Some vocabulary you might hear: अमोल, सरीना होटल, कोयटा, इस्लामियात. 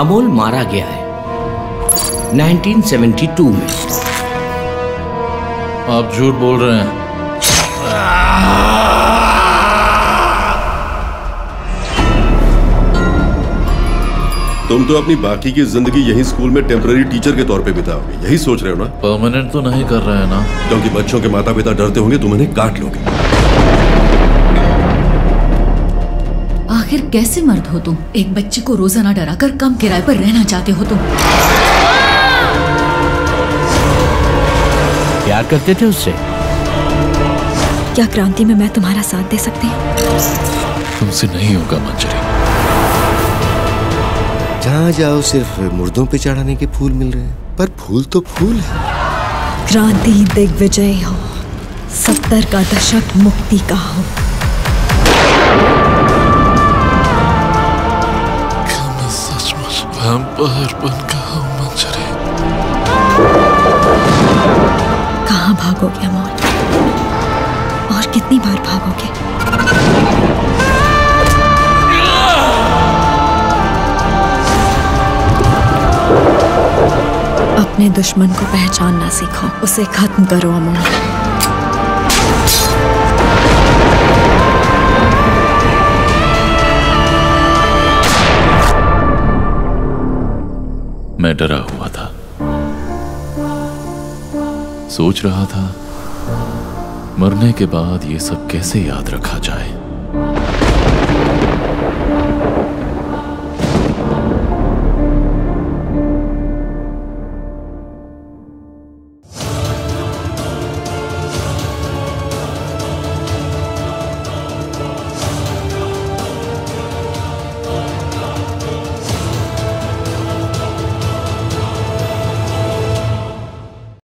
अमोल मारा गया है 1972 में। आप झूठ बोल रहे हैं। तुम तो अपनी बाकी की जिंदगी यही स्कूल में टेम्पररी टीचर के तौर पे बिताओगे, यही सोच रहे हो ना? परमानेंट तो नहीं कर रहे हैं ना? क्योंकि बच्चों के माता पिता डरते होंगे तुम इन्हें काट लोगे। आखिर कैसे मर्द हो तुम? एक बच्चे को रोजाना डरा कर कम किराए पर रहना चाहते हो तुम। प्यार करते थे उससे? क्या क्रांति में मैं तुम्हारा साथ दे सकती हूँ? तुमसे नहीं होगा मंजरी। जहाँ जाओ सिर्फ मुर्दों पे चढ़ाने के फूल मिल रहे हैं, पर फूल तो फूल है। क्रांति दिग्विजय हो, 70 का दशक मुक्ति का हो। सचमुच वैम्पायर बन गया हूं मंजरी। कहाँ भागोगे अमोल, और कितनी बार भागोगे? अपने दुश्मन को पहचानना सीखो, उसे खत्म करो अमोल। मैं डरा हुआ था, सोच रहा था मरने के बाद ये सब कैसे याद रखा जाए।